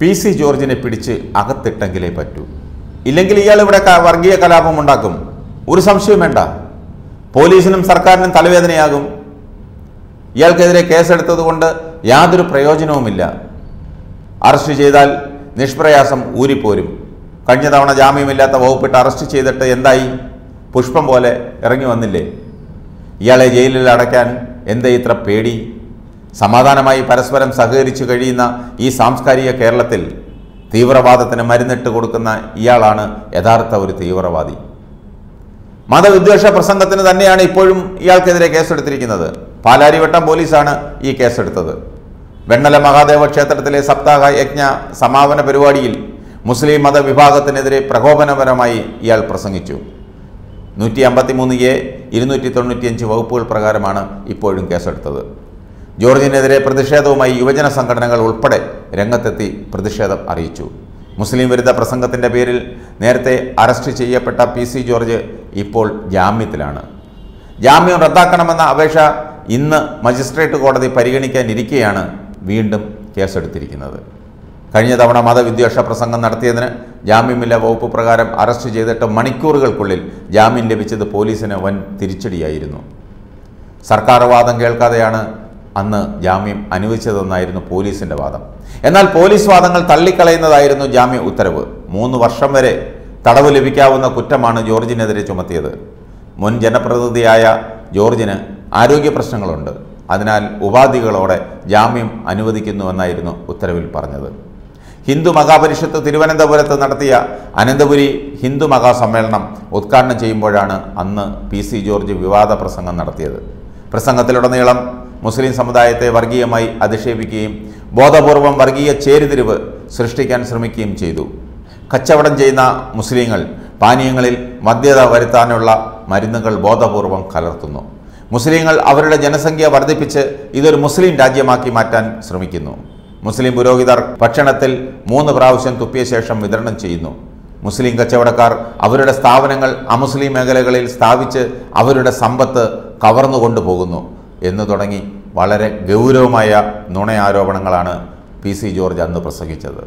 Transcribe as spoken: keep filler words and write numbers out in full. PC. ജോർജിനെ പിടിച്ച് അകത്തിട്ടെങ്കിലേ പറ്റൂ. ഇല്ലെങ്കിൽ ഇയാൾ ഇവിടെ വർഗീയ കലാപം ഉണ്ടാക്കും. ഒരു സംശയം വേണ്ട. പോലീസിനും സർക്കാരിനും തലവേദനയാകും. ഇയാൾക്കെതിരെ കേസെടുത്തതുകൊണ്ട് യാതൊരു പ്രയോജനവുമില്ല. അറസ്റ്റ് ചെയ്താൽ നിഷ്പ്രയാസം ഊരിപ്പോരും. കഴിഞ്ഞ തവണ ജാമ്യമില്ലാത്ത വകുപ്പിട്ട് അറസ്റ്റ് ചെയ്തിട്ട് എന്തായി? പുഷ്പം പോലെ ഇറങ്ങി വന്നില്ലേ? ഇയാളെ ജയിലിൽ അടയ്ക്കാൻ എന്തേ ഇത്ര പേടി? സമാധാനമായി പരസ്പരം സഹകരിച്ചു കഴിയുന്ന ഈ സാംസ്കാരിക കേരളത്തിൽ തീവ്രവാദത്തിന് മരുന്നിട്ട് കൊടുക്കുന്ന ഇയാളാണ് യഥാർത്ഥ ഒരു തീവ്രവാദി. മതവിദ്വേഷ പ്രസംഗത്തിന് തന്നെയാണ് ഇപ്പോഴും ഇയാൾക്കെതിരെ കേസെടുത്തിരിക്കുന്നത്. പാലാരിവട്ടം പോലീസാണ് ഈ കേസെടുത്തത്. വെണ്ണല മഹാദേവ ക്ഷേത്രത്തിലെ സപ്താഹ യജ്ഞ സമാപന പരിപാടിയിൽ മുസ്ലിം മതവിഭാഗത്തിനെതിരെ പ്രകോപനപരമായി ഇയാൾ പ്രസംഗിച്ചു. നൂറ്റി അമ്പത്തി മൂന്ന് എ ഇരുന്നൂറ്റി തൊണ്ണൂറ്റിയഞ്ച് വകുപ്പുകൾ പ്രകാരമാണ് ഇപ്പോഴും കേസെടുത്തത്. ജോർജിനെതിരെ പ്രതിഷേധവുമായി യുവജന സംഘടനകൾ ഉൾപ്പെടെ രംഗത്തെത്തി പ്രതിഷേധം അറിയിച്ചു. മുസ്ലിം വിരുദ്ധ പ്രസംഗത്തിൻ്റെ പേരിൽ നേരത്തെ അറസ്റ്റ് ചെയ്യപ്പെട്ട പി.സി. ജോർജ് ഇപ്പോൾ ജാമ്യത്തിലാണ്. ജാമ്യം റദ്ദാക്കണമെന്ന അപേക്ഷ ഇന്ന് മജിസ്ട്രേറ്റ് കോടതി പരിഗണിക്കാനിരിക്കെയാണ് വീണ്ടും കേസെടുത്തിരിക്കുന്നത്. കഴിഞ്ഞ തവണ മതവിദ്വേഷ പ്രസംഗം നടത്തിയതിന് ജാമ്യമില്ലാ വകുപ്പ് പ്രകാരം അറസ്റ്റ് ചെയ്തിട്ട് മണിക്കൂറുകൾക്കുള്ളിൽ ജാമ്യം ലഭിച്ചത് പോലീസിന് വൻ തിരിച്ചടിയായിരുന്നു. സർക്കാർ വാദം കേൾക്കാതെയാണ് അന്ന് ജാമ്യം അനുവദിച്ചതെന്നായിരുന്നു പോലീസിൻ്റെ വാദം. എന്നാൽ പോലീസ് വാദങ്ങൾ തള്ളിക്കളയുന്നതായിരുന്നു ജാമ്യ ഉത്തരവ്. മൂന്ന് വർഷം വരെ തടവ് ലഭിക്കാവുന്ന കുറ്റമാണ് ജോർജിനെതിരെ ചുമത്തിയത്. മുൻ ജനപ്രതിനിധിയായ ജോർജിന് ആരോഗ്യ പ്രശ്നങ്ങളുണ്ട്. അതിനാൽ ഉപാധികളോടെ ജാമ്യം അനുവദിക്കുന്നുവെന്നായിരുന്നു ഉത്തരവിൽ പറഞ്ഞത്. ഹിന്ദു മഹാപരിഷത്ത് തിരുവനന്തപുരത്ത് നടത്തിയ അനന്തപുരി ഹിന്ദു മഹാസമ്മേളനം ഉദ്ഘാടനം ചെയ്യുമ്പോഴാണ് അന്ന് പി.സി. ജോർജ് വിവാദ പ്രസംഗം നടത്തിയത്. പ്രസംഗത്തിലുടനീളം മുസ്ലിം സമുദായത്തെ വർഗീയമായി അധിക്ഷേപിക്കുകയും ബോധപൂർവം വർഗീയ ചേരിതിരിവ് സൃഷ്ടിക്കാൻ ശ്രമിക്കുകയും ചെയ്തു. കച്ചവടം ചെയ്യുന്ന മുസ്ലിങ്ങൾ പാനീയങ്ങളിൽ മദ്യത വരുത്താനുള്ള മരുന്നുകൾ ബോധപൂർവം കലർത്തുന്നു. മുസ്ലിങ്ങൾ അവരുടെ ജനസംഖ്യ വർദ്ധിപ്പിച്ച് ഇതൊരു മുസ്ലിം രാജ്യമാക്കി മാറ്റാൻ ശ്രമിക്കുന്നു. മുസ്ലിം പുരോഹിതർ ഭക്ഷണത്തിൽ മൂന്ന് പ്രാവശ്യം തുപ്പിയ ശേഷം വിതരണം ചെയ്യുന്നു. മുസ്ലിം കച്ചവടക്കാർ അവരുടെ സ്ഥാപനങ്ങൾ അമുസ്ലിം മേഖലകളിൽ സ്ഥാപിച്ച് അവരുടെ സമ്പത്ത് കവർന്നുകൊണ്ടു പോകുന്നു എന്നു തുടങ്ങി വളരെ ഗൗരവമായ നുണയാരോപണങ്ങളാണ് പി.സി. ജോർജ് അന്ന് പ്രസംഗിച്ചത്.